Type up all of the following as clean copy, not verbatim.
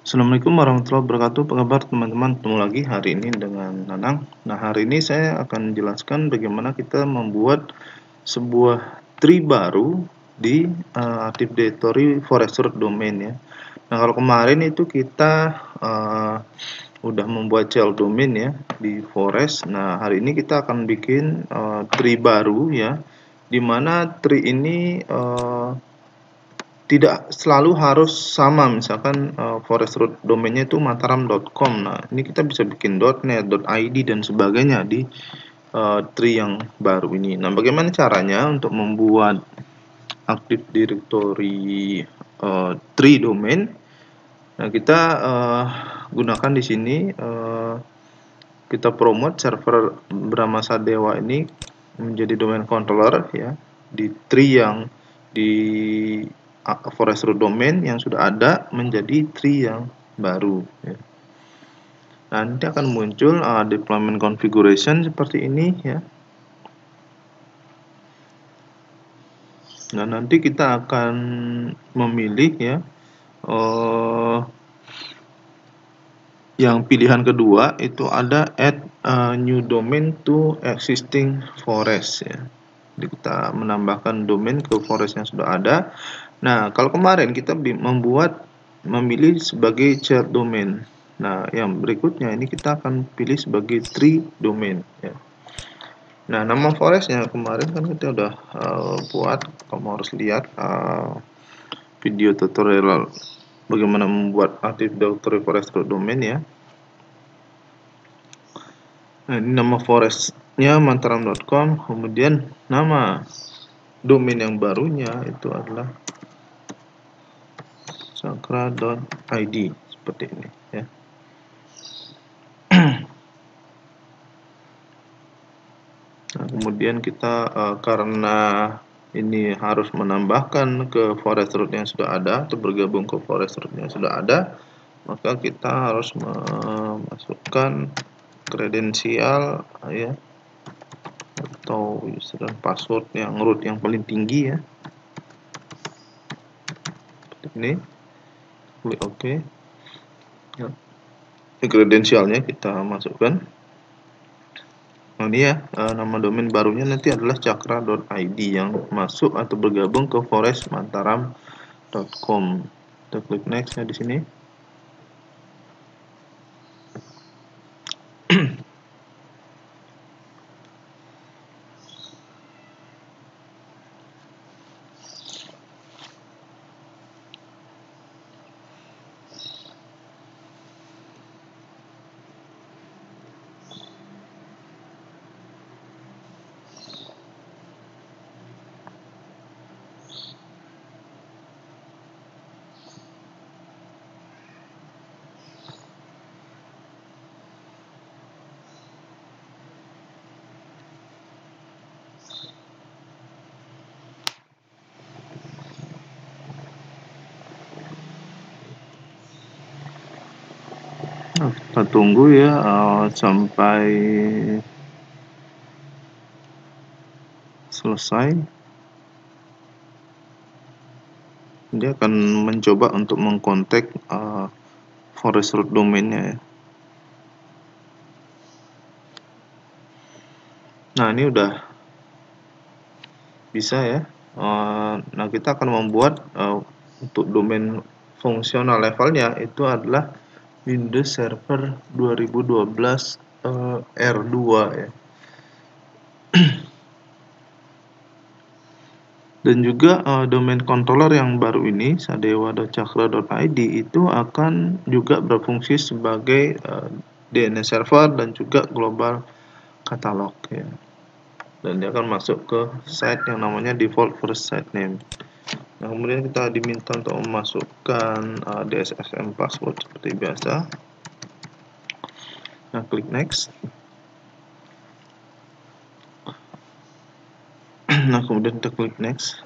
Assalamualaikum warahmatullahi wabarakatuh. Apa kabar teman-teman? Ketemu lagi hari ini dengan Nanang. Nah, hari ini saya akan menjelaskan bagaimana kita membuat sebuah tree baru di Active Directory Forest Root Domain ya. Nah, kalau kemarin itu kita udah membuat child domain ya di forest. Nah, hari ini kita akan bikin tree baru ya. Dimana tree ini tidak selalu harus sama, misalkan forest root domainnya itu mataram.com. Nah, ini kita bisa bikin .net, .id dan sebagainya di tree yang baru ini. Nah, bagaimana caranya untuk membuat Active Directory tree domain? Nah, kita gunakan di sini kita promote server Brahma Sadewa ini menjadi domain controller ya di tree yang di Forest Root Domain yang sudah ada menjadi tree yang baru ya. Nah, nanti akan muncul deployment configuration seperti ini ya. Nah, nanti kita akan memilih ya yang pilihan kedua itu ada add new domain to existing forest ya. Jadi kita menambahkan domain ke forest yang sudah ada. Nah, kalau kemarin kita memilih sebagai child domain. Nah, yang berikutnya ini kita akan pilih sebagai tree domain ya. Nah, nama forestnya kemarin kan kita udah buat. Kamu harus lihat video tutorial bagaimana membuat Active Directory Forest Root Domain ya. Nah, ini nama forestnya mataram.com, kemudian nama domain yang barunya itu adalah cakra.id seperti ini ya. Nah, kemudian kita karena ini harus menambahkan ke forest root yang sudah ada atau bergabung ke forest root yang sudah ada, maka kita harus memasukkan kredensial ya atau user dan password yang root yang paling tinggi ya. Seperti ini. Klik OK. Ya. Ini kredensialnya kita masukkan. Nah, ini ya nama domain barunya nanti adalah cakra.id yang masuk atau bergabung ke forestmantram.com. Kita klik next ya di sini. Kita tunggu ya sampai selesai. Dia akan mencoba untuk mengkontak forest root domainnya ya. Nah, ini udah bisa ya. Nah, kita akan membuat untuk domain fungsional levelnya itu adalah Windows Server 2012R2 ya. Dan juga domain controller yang baru ini sadewa.cakra.id itu akan juga berfungsi sebagai DNS server dan juga global catalog ya. Dan dia akan masuk ke site yang namanya default first site name. Nah, kemudian kita diminta untuk memasukkan DSRM password seperti biasa. Nah, klik next. Nah, kemudian kita klik next.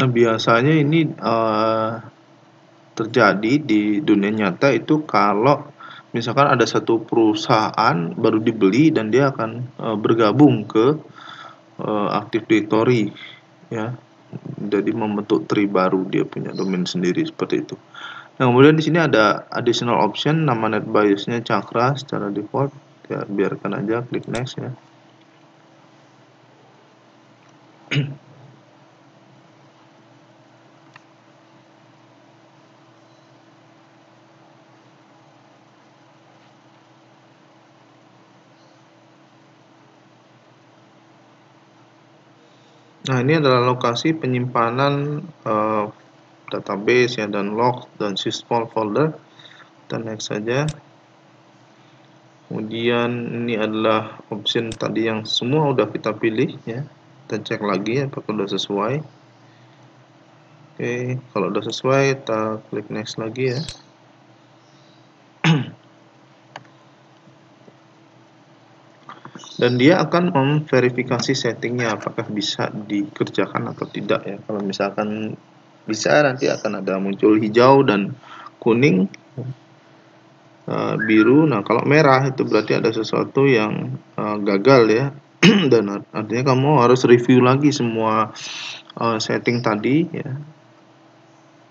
Nah, biasanya ini terjadi di dunia nyata itu kalau misalkan ada satu perusahaan baru dibeli dan dia akan bergabung ke Active Directory, ya. Jadi membentuk tree baru, dia punya domain sendiri seperti itu. Nah, kemudian di sini ada additional option, nama netbiosnya Cakra secara default, ya, biarkan aja, klik next ya. Nah, ini adalah lokasi penyimpanan database ya, dan log dan sysmall folder. Kita next saja. Kemudian ini adalah option tadi yang semua udah kita pilih ya. Kita cek lagi apakah udah sesuai. Oke, kalau udah sesuai kita klik next lagi ya. Dan dia akan memverifikasi settingnya apakah bisa dikerjakan atau tidak ya. Kalau misalkan bisa, nanti akan ada muncul hijau dan kuning, biru. Nah, kalau merah itu berarti ada sesuatu yang gagal ya. Dan artinya kamu harus review lagi semua setting tadi ya.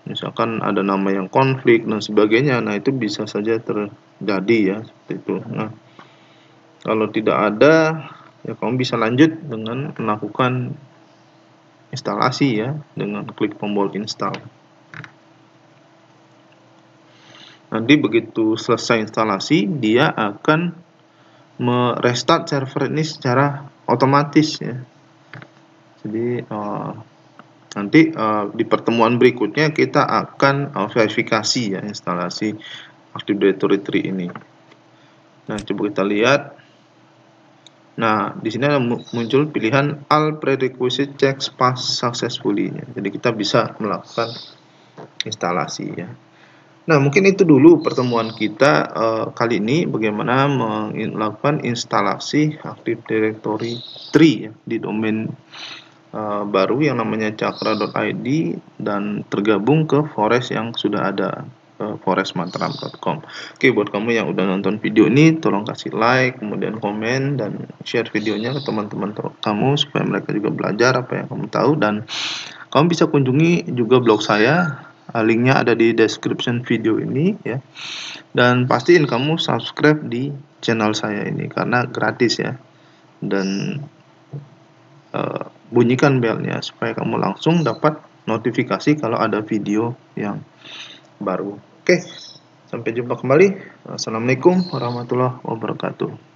Misalkan ada nama yang konflik dan sebagainya. Nah, itu bisa saja terjadi ya, seperti itu. Nah, kalau tidak ada, ya kamu bisa lanjut dengan melakukan instalasi ya, dengan klik tombol install. Nanti begitu selesai instalasi, dia akan merestart server ini secara otomatis ya. Jadi nanti di pertemuan berikutnya kita akan verifikasi ya instalasi Active Directory Tree ini. Nah, coba kita lihat. Nah, di sini ada muncul pilihan all prerequisite checks pass successfully. Jadi kita bisa melakukan instalasi ya. Nah, mungkin itu dulu pertemuan kita kali ini, bagaimana melakukan instalasi Active Directory Tree ya, di domain baru yang namanya cakra.id dan tergabung ke forest yang sudah ada, forestmantram.com. Oke, buat kamu yang udah nonton video ini, tolong kasih like, kemudian komen dan share videonya ke teman-teman kamu supaya mereka juga belajar apa yang kamu tahu. Dan kamu bisa kunjungi juga blog saya, linknya ada di description video ini ya. Dan pastiin kamu subscribe di channel saya ini karena gratis ya. Dan bunyikan belnya supaya kamu langsung dapat notifikasi kalau ada video yang baru. Oke, sampai jumpa kembali. Assalamualaikum warahmatullahi wabarakatuh.